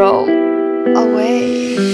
throw away.